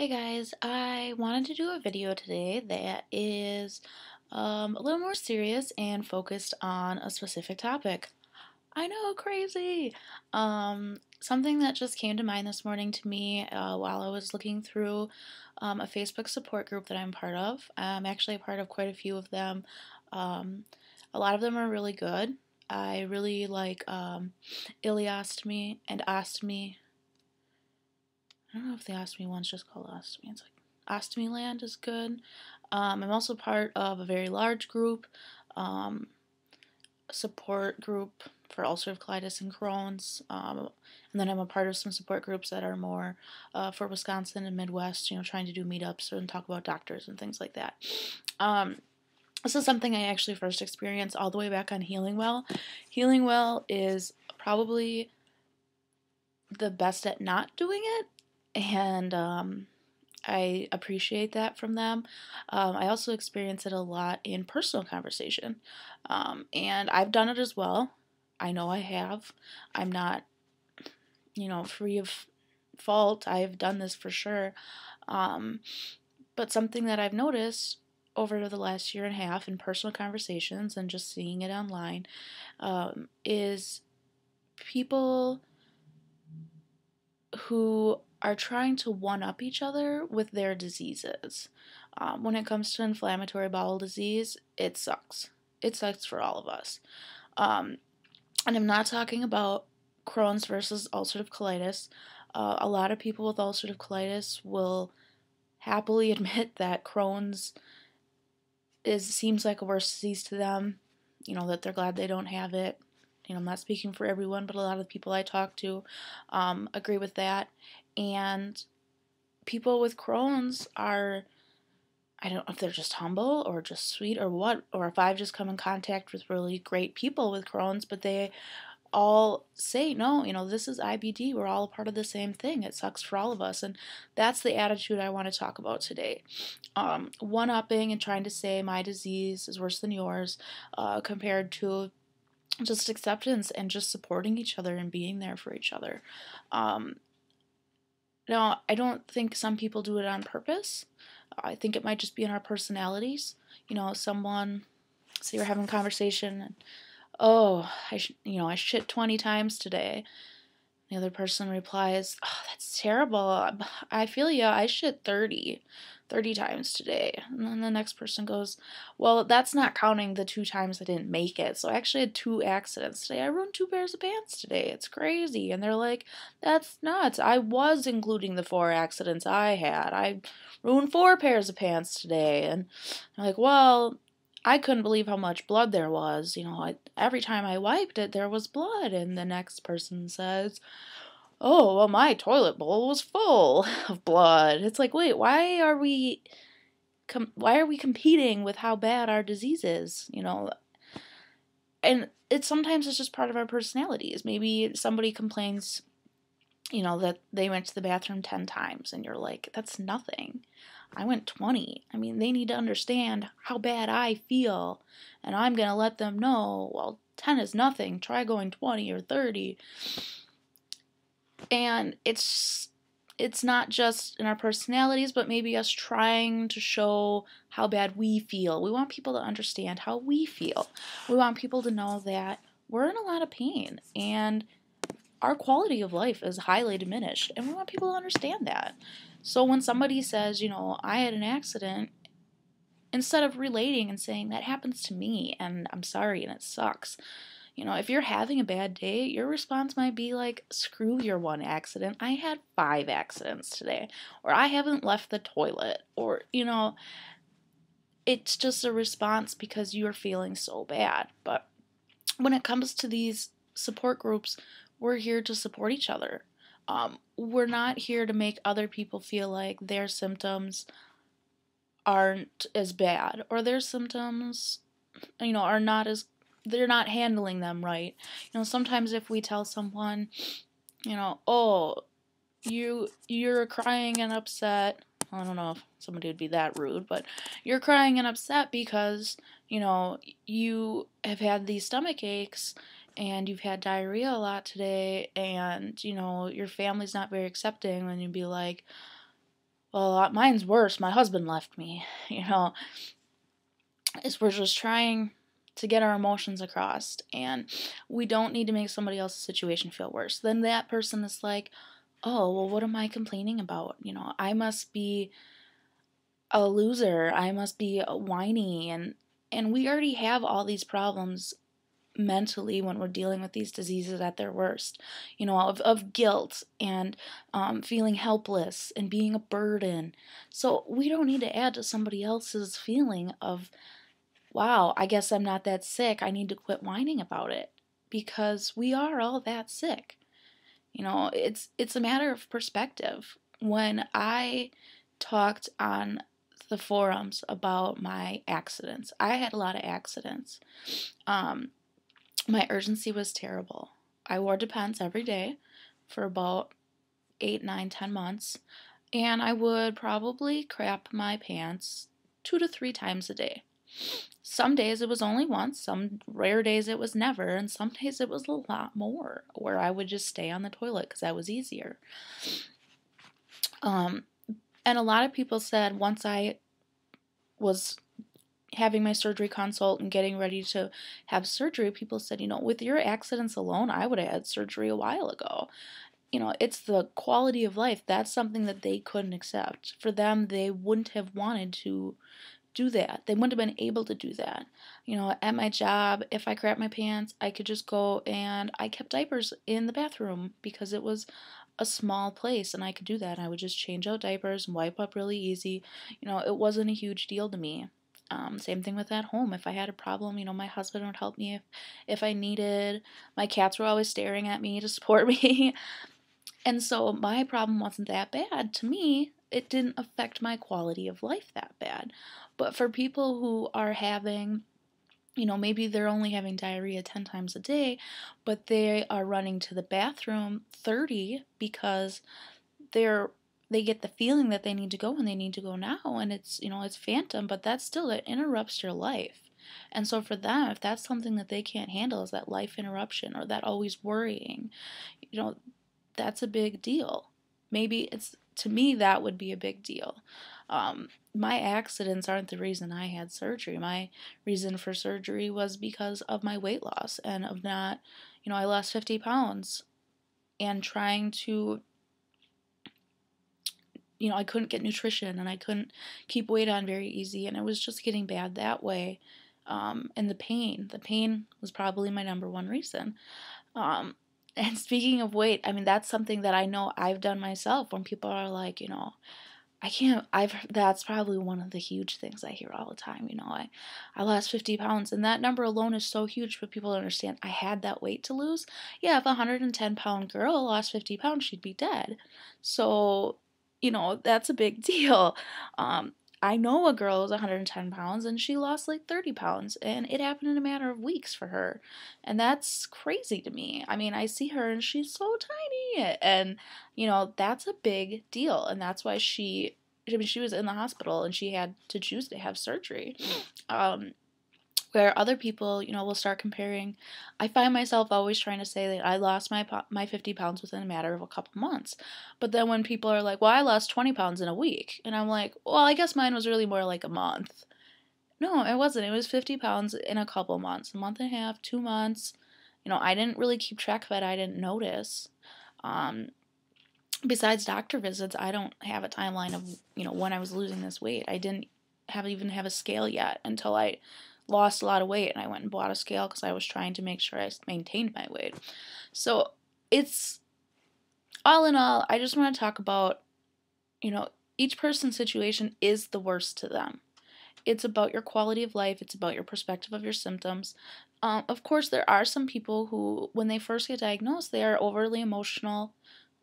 Hey guys, I wanted to do a video today that is a little more serious and focused on a specific topic. I know, crazy! Something that just came to mind this morning to me while I was looking through a Facebook support group that I'm part of. I'm actually a part of quite a few of them. A lot of them are really good. I really like ileostomy and ostomy. I don't know if the ostomy one's just called ostomy. It's like Ostomy Land is good. I'm also part of a very large group, support group for ulcerative colitis and Crohn's. And then I'm a part of some support groups that are more for Wisconsin and Midwest, you know, trying to do meetups and talk about doctors and things like that. This is something I actually first experienced all the way back on Healing Well. Healing Well is probably the best at not doing it. And I appreciate that from them. I also experience it a lot in personal conversation. And I've done it as well. I know I have. I'm not, you know, free of fault. I've done this for sure. But something that I've noticed over the last year and a half in personal conversations and just seeing it online is people who are trying to one-up each other with their diseases. When it comes to inflammatory bowel disease, it sucks. It sucks for all of us. And I'm not talking about Crohn's versus ulcerative colitis. A lot of people with ulcerative colitis will happily admit that Crohn's seems like a worse disease to them, you know, that they're glad they don't have it. You know, I'm not speaking for everyone, but a lot of the people I talk to agree with that. And people with Crohn's are, I don't know if they're just humble or just sweet or what, or if I've just come in contact with really great people with Crohn's, but they all say, no, you know, this is IBD. We're all a part of the same thing. It sucks for all of us. And that's the attitude I want to talk about today. One-upping and trying to say my disease is worse than yours compared to just acceptance and just supporting each other and being there for each other. Now, I don't think some people do it on purpose. I think it might just be in our personalities. You know, someone, say we're having a conversation, and, oh, I shit 20 times today. The other person replies, oh, that's terrible. I feel you. I shit 30 times today. And then the next person goes, well, that's not counting the 2 times I didn't make it. So I actually had 2 accidents today. I ruined 2 pairs of pants today. It's crazy. And they're like, that's nuts. I was including the 4 accidents I had. I ruined 4 pairs of pants today. And I'm like, well, I couldn't believe how much blood there was. You know, every time I wiped it, there was blood. And the next person says, oh, well, my toilet bowl was full of blood. It's like, wait, why are we competing with how bad our disease is, you know? And sometimes it's just part of our personalities. Maybe somebody complains, you know, that they went to the bathroom 10 times, and you're like, that's nothing. I went 20. I mean, they need to understand how bad I feel, and I'm going to let them know, well, 10 is nothing. Try going 20 or 30. And it's not just in our personalities, but maybe us trying to show how bad we feel. We want people to understand how we feel. We want people to know that we're in a lot of pain, and our quality of life is highly diminished, and we want people to understand that. So when somebody says, you know, I had an accident, instead of relating and saying, that happens to me, and I'm sorry, and it sucks. You know, if you're having a bad day, your response might be like, screw your 1 accident. I had 5 accidents today, or I haven't left the toilet, or, you know, it's just a response because you're feeling so bad. But when it comes to these support groups, we're here to support each other. We're not here to make other people feel like their symptoms aren't as bad, or their symptoms, you know, are not as, they're not handling them right. You know, sometimes if we tell someone, you know, oh, you're crying and upset. I don't know if somebody would be that rude, but you're crying and upset because, you know, you have had these stomach aches and you've had diarrhea a lot today, and, you know, your family's not very accepting, and you'd be like, well, mine's worse, my husband left me, you know, is we're just trying to get our emotions across, and we don't need to make somebody else's situation feel worse. Then that person is like, oh, well, what am I complaining about? You know, I must be a loser, I must be whiny, and we already have all these problems mentally when we're dealing with these diseases at their worst, you know, of guilt and feeling helpless and being a burden. So we don't need to add to somebody else's feeling of, wow, I guess I'm not that sick, I need to quit whining about it, because we are all that sick. You know, it's a matter of perspective. When I talked on the forums about my accidents, I had a lot of accidents. My urgency was terrible. I wore Depends every day for about 8, 9, 10 months, and I would probably crap my pants 2 to 3 times a day. Some days it was only once, some rare days it was never, and some days it was a lot more, where I would just stay on the toilet because that was easier. And a lot of people said once I was having my surgery consult and getting ready to have surgery, people said, you know, with your accidents alone, I would have had surgery a while ago. You know, it's the quality of life. That's something that they couldn't accept. For them, they wouldn't have wanted to do that. They wouldn't have been able to do that. You know, at my job, if I crap my pants, I could just go, and I kept diapers in the bathroom because it was a small place and I could do that. And I would just change out diapers and wipe up really easy. You know, it wasn't a huge deal to me. Same thing with at home. If I had a problem, you know, my husband would help me if I needed. My cats were always staring at me to support me. And so my problem wasn't that bad. To me, it didn't affect my quality of life that bad. But for people who are having, you know, maybe they're only having diarrhea 10 times a day, but they are running to the bathroom 30 because they get the feeling that they need to go and they need to go now, and it's, you know, it's phantom, but that's still, it interrupts your life. And so for them, if that's something that they can't handle, is that life interruption or that always worrying, you know, that's a big deal. Maybe it's, to me, that would be a big deal. My accidents aren't the reason I had surgery. My reason for surgery was because of my weight loss and of not, you know, I lost 50 pounds and trying to, you know, I couldn't get nutrition and I couldn't keep weight on very easy, and it was just getting bad that way. And the pain was probably my number one reason. And speaking of weight, I mean, that's something that I know I've done myself when people are like, you know, that's probably one of the huge things I hear all the time. You know, I lost 50 pounds, and that number alone is so huge, but people don't understand I had that weight to lose. Yeah, if a 110-pound girl lost 50 pounds, she'd be dead. So, you know, that's a big deal. I know a girl is 110 pounds and she lost like 30 pounds, and it happened in a matter of weeks for her. And that's crazy to me. I mean, I see her and she's so tiny, and, you know, that's a big deal. And that's why she was in the hospital and she had to choose to have surgery. Where other people, you know, will start comparing. I find myself always trying to say that I lost my 50 pounds within a matter of a couple months. But then when people are like, well, I lost 20 pounds in a week. And I'm like, well, I guess mine was really more like a month. No, it wasn't. It was 50 pounds in a couple months, a month and a half, 2 months. You know, I didn't really keep track of it. I didn't notice. Besides doctor visits, I don't have a timeline of, you know, when I was losing this weight. I didn't even have a scale yet until I lost a lot of weight, and I went and bought a scale because I was trying to make sure I maintained my weight. So it's, all in all, I just want to talk about, you know, each person's situation is the worst to them. It's about your quality of life. It's about your perspective of your symptoms. Of course, there are some people who, when they first get diagnosed, they are overly emotional,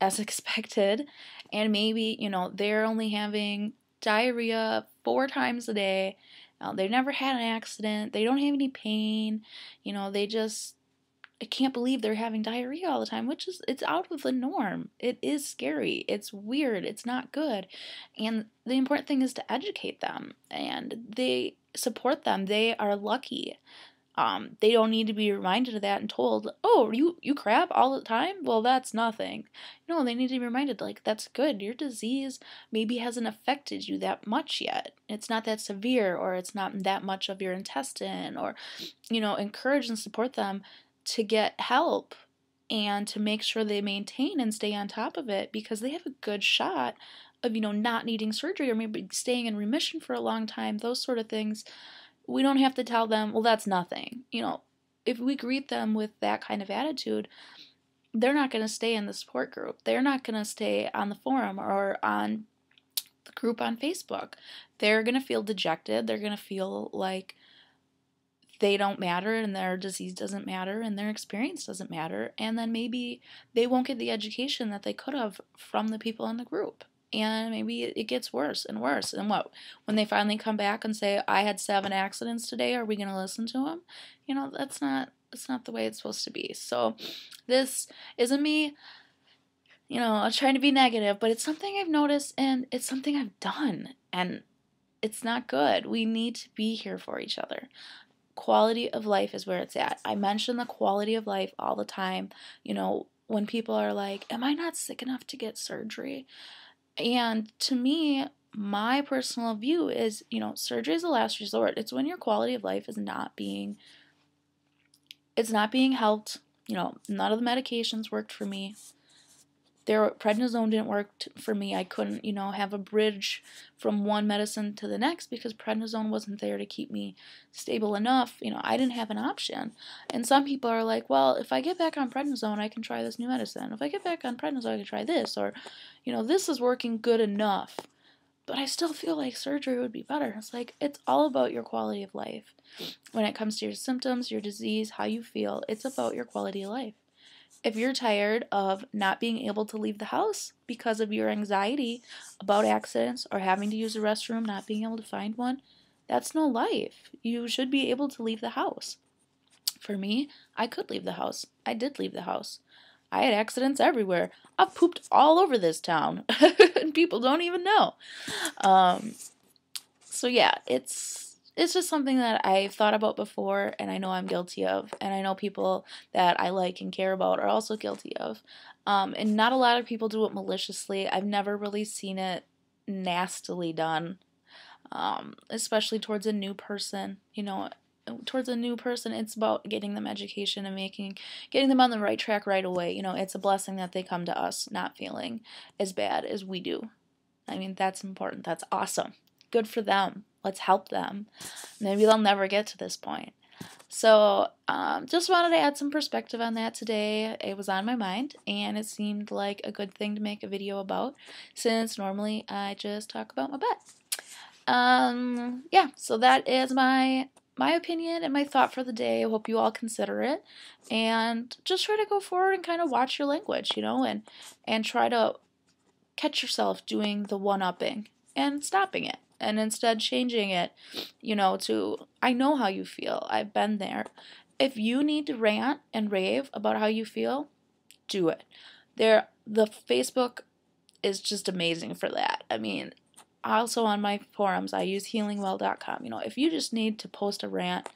as expected, and maybe, you know, they're only having diarrhea 4 times a day. They've never had an accident, they don't have any pain, you know, they just, I can't believe they're having diarrhea all the time, which is, it's out of the norm. It is scary, it's weird, it's not good. And the important thing is to educate them and support them. They are lucky. They don't need to be reminded of that and told, oh, you crap all the time? Well, that's nothing. No, they need to be reminded, like, that's good. Your disease maybe hasn't affected you that much yet. It's not that severe, or it's not that much of your intestine, or, you know, encourage and support them to get help and to make sure they maintain and stay on top of it, because they have a good shot of, you know, not needing surgery or maybe staying in remission for a long time, those sort of things. We don't have to tell them, well, that's nothing. You know, if we greet them with that kind of attitude, they're not going to stay in the support group. They're not going to stay on the forum or on the group on Facebook. They're going to feel dejected. They're going to feel like they don't matter and their disease doesn't matter and their experience doesn't matter. And then maybe they won't get the education that they could have from the people in the group. And maybe it gets worse and worse. And what? When they finally come back and say, I had 7 accidents today, are we going to listen to them? You know, that's not the way it's supposed to be. So this isn't me, you know, trying to be negative, but it's something I've noticed and it's something I've done. And it's not good. We need to be here for each other. Quality of life is where it's at. I mention the quality of life all the time. You know, when people are like, am I not sick enough to get surgery? And to me, my personal view is, you know, surgery is a last resort. It's when your quality of life is not being helped. You know, none of the medications worked for me. Prednisone didn't work for me. I couldn't, you know, have a bridge from one medicine to the next because prednisone wasn't there to keep me stable enough. You know, I didn't have an option. And some people are like, well, if I get back on prednisone, I can try this new medicine. If I get back on prednisone, I can try this. Or, you know, this is working good enough, but I still feel like surgery would be better. It's like, it's all about your quality of life. When it comes to your symptoms, your disease, how you feel, it's about your quality of life. If you're tired of not being able to leave the house because of your anxiety about accidents or having to use a restroom, not being able to find one, that's no life. You should be able to leave the house. For me, I could leave the house. I did leave the house. I had accidents everywhere. I've pooped all over this town. And people don't even know. So yeah, it's just something that I've thought about before, and I know I'm guilty of, and I know people that I like and care about are also guilty of. And not a lot of people do it maliciously. I've never really seen it nastily done, especially towards a new person. You know, towards a new person, it's about getting them education and getting them on the right track right away. You know, it's a blessing that they come to us not feeling as bad as we do. I mean, that's important. That's awesome. Good for them. Let's help them. Maybe they'll never get to this point. So just wanted to add some perspective on that today. It was on my mind, and it seemed like a good thing to make a video about, since normally I just talk about my butt. Yeah, so that is my opinion and my thought for the day. I hope you all consider it, and just try to go forward and kind of watch your language, you know, and try to catch yourself doing the one-upping and stopping it. And instead changing it, you know, to, I know how you feel. I've been there. If you need to rant and rave about how you feel, do it. The Facebook is just amazing for that. I mean, also on my forums, I use healingwell.com. You know, if you just need to post a rant,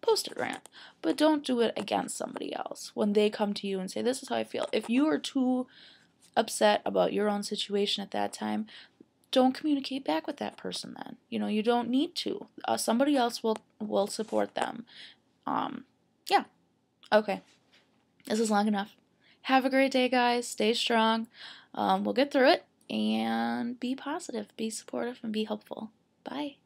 post a rant. But don't do it against somebody else when they come to you and say, this is how I feel. If you are too upset about your own situation at that time, don't communicate back with that person then. You know, you don't need to. Somebody else will support them. Yeah. Okay. This is long enough. Have a great day, guys. Stay strong. We'll get through it. And be positive, be supportive, and be helpful. Bye.